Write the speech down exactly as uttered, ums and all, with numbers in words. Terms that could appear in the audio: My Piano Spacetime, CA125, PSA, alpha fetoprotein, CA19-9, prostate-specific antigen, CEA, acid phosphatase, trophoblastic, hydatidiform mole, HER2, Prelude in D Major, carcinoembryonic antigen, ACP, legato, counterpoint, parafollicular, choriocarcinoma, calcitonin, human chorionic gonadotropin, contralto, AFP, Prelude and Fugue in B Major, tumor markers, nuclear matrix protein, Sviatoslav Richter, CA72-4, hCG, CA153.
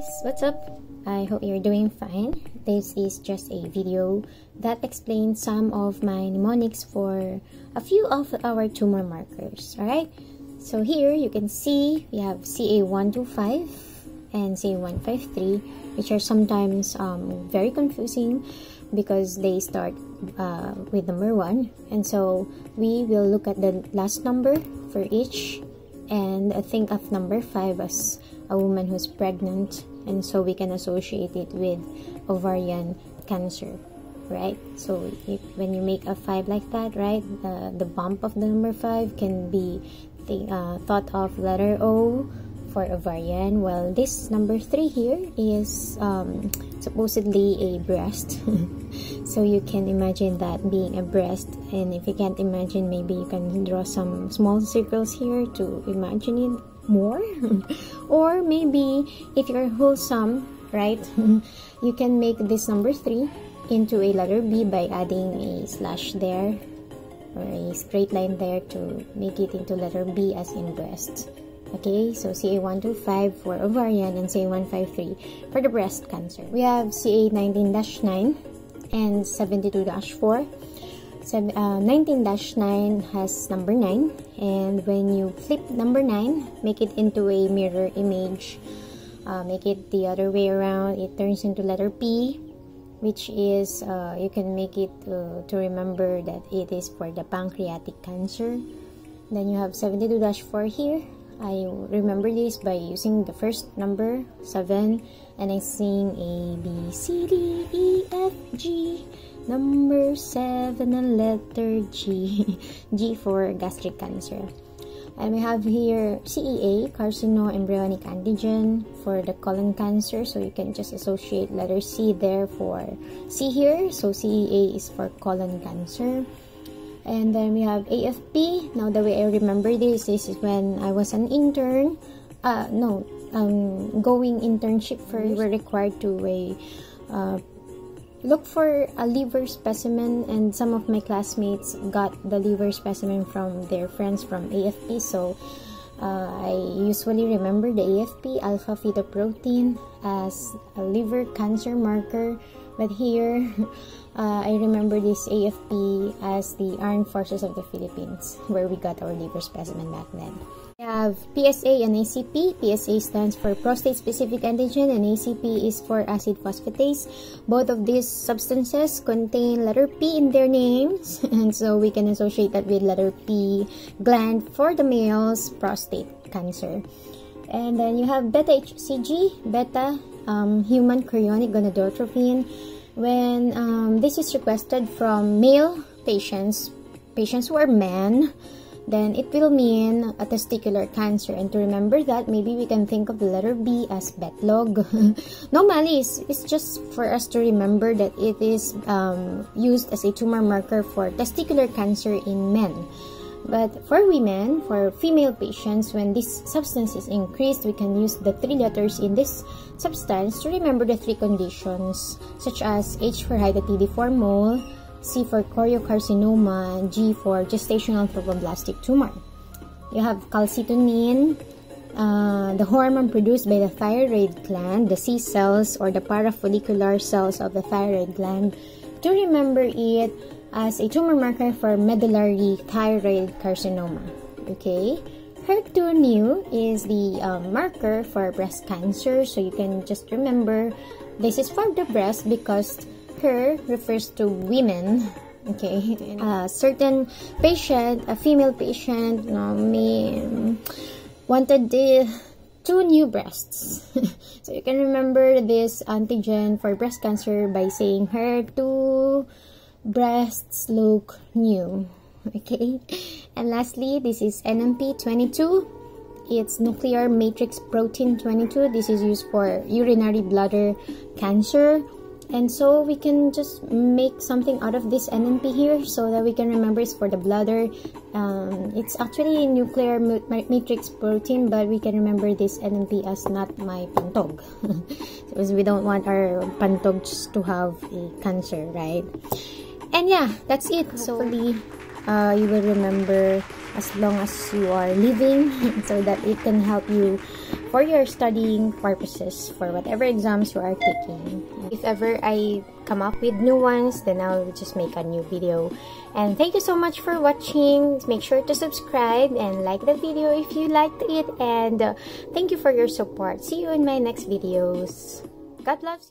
guys, what's up? I hope you're doing fine. This is just a video that explains some of my mnemonics for a few of our tumor markers. Alright, so here you can see we have C A one twenty-five and C A one fifty-three, which are sometimes um, very confusing because they start uh, with number one, and so we will look at the last number for each and think of number five as a woman who's pregnant, and so we can associate it with ovarian cancer, right? So if, when you make a five like that, right, uh, the bump of the number five can be th uh, thought of letter O for ovarian. Well, this number three here is um, supposedly a breast. So you can imagine that being a breast, and if you can't imagine, maybe you can draw some small circles here to imagine it more. Or maybe if you're wholesome, right, you can make this number three into a letter B by adding a slash there or a straight line there to make it into letter B as in breast. Okay, so C A one twenty-five for ovarian and C A one fifty-three for the breast cancer. We have C A nineteen dash nine and seventy-two dash four. nineteen dash nine has number nine, and when you flip number nine, make it into a mirror image, uh, make it the other way around, it turns into letter P, which is, uh, you can make it uh, to remember that it is for the pancreatic cancer. Then you have seventy-two dash four here. I remember this by using the first number, seven, and I sing A, B, C, D, E, F, G, number seven and letter G. G for gastric cancer. And we have here C E A, carcinoembryonic antigen, for the colon cancer, so you can just associate letter C there for C here, so C E A is for colon cancer. And then we have A F P. Now the way I remember this, this is when I was an intern, uh, no, um, going internship first, we were required to uh, uh, look for a liver specimen, and some of my classmates got the liver specimen from their friends from A F P, so uh, I usually remember the A F P, alpha fetoprotein, as a liver cancer marker. But here, uh, I remember this A F P as the Armed Forces of the Philippines, where we got our liver specimen back then. We have P S A and A C P. P S A stands for prostate-specific antigen, and A C P is for acid phosphatase. Both of these substances contain letter P in their names, and so we can associate that with letter P gland for the male's prostate cancer. And then you have beta H C G, beta um, human chorionic gonadotropin. When um, this is requested from male patients, patients who are men, then it will mean a testicular cancer. And to remember that, maybe we can think of the letter B as betlog. No malice, it's just for us to remember that it is um, used as a tumor marker for testicular cancer in men. But for women, for female patients, when this substance is increased, we can use the three letters in this substance to remember the three conditions, such as H for hydatidiform for mole, C for choriocarcinoma, G for gestational trophoblastic tumor. You have calcitonin, uh, the hormone produced by the thyroid gland, the C cells or the parafollicular cells of the thyroid gland, to remember it as a tumor marker for medullary thyroid carcinoma. Okay, H E R two new is the uh, marker for breast cancer, so you can just remember this is for the breast because H E R refers to women. Okay, a certain patient, a female patient, no, may, um, wanted the two new breasts. So you can remember this antigen for breast cancer by saying H E R two breasts look new. Okay, and lastly, this is N M P twenty-two. It's nuclear matrix protein twenty-two. This is used for urinary bladder cancer, and so we can just make something out of this N M P here so that we can remember it's for the bladder. Um, it's actually a nuclear matrix protein, but we can remember this N M P as not my pantog, because we don't want our pantogs to have a cancer, right? And yeah, that's it. So hopefully uh, you will remember as long as you are living, so that it can help you for your studying purposes for whatever exams you are taking. If ever I come up with new ones, then I'll just make a new video. And thank you so much for watching. Make sure to subscribe and like the video if you liked it. And uh, thank you for your support. See you in my next videos. God loves you.